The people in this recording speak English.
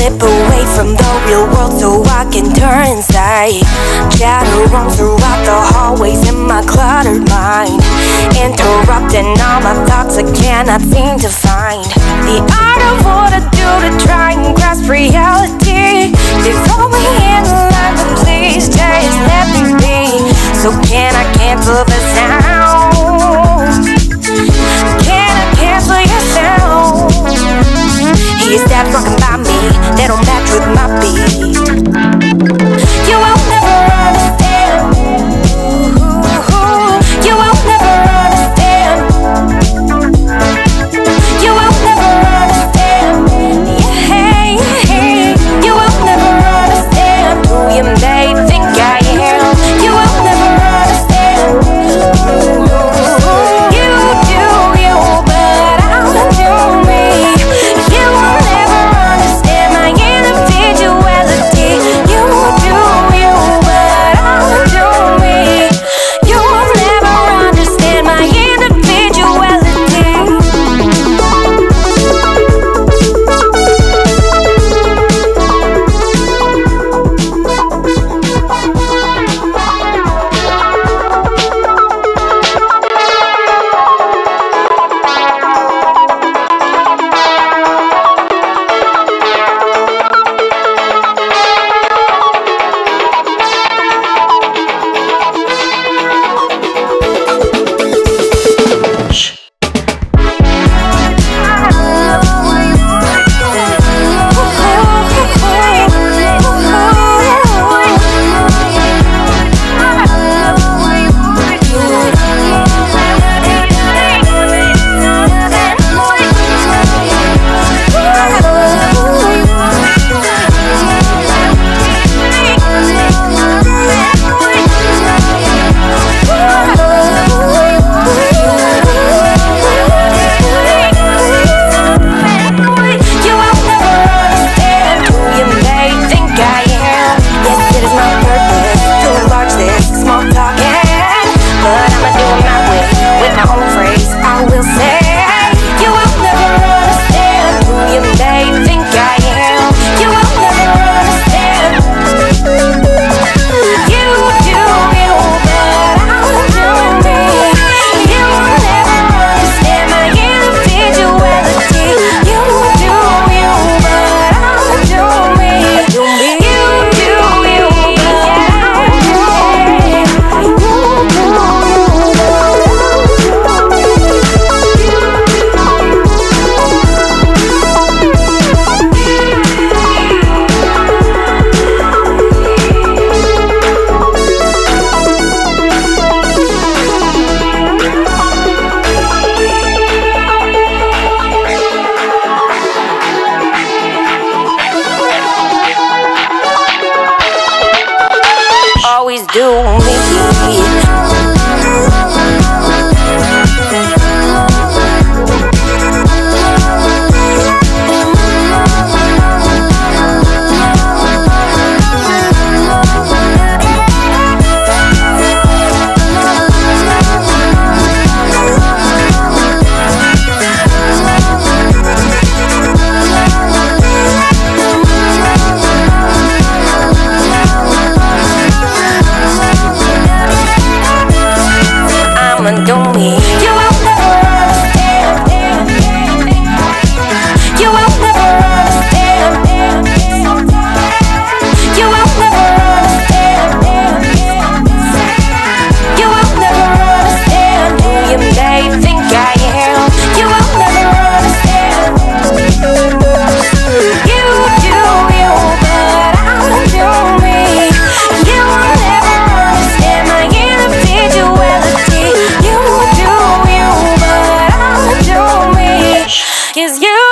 slip away from the real world so I can turn inside. Chatter roams throughout the hallways in my cluttered mind, interrupting all my thoughts I cannot seem to find. The art of what I do to try and grasp reality. They hold me in the line, but please just let me be. So can I cancel the sound? Can I cancel your sound? He's that rockin' by me, they don't match with my beat. You will never understand. You will never understand. You will never understand. Yeah. You will never understand who you may think I am. You will never understand. You do you, but I'll do me. You will never understand my individuality. You do you, but I'll do me. You will never understand my individuality. Is you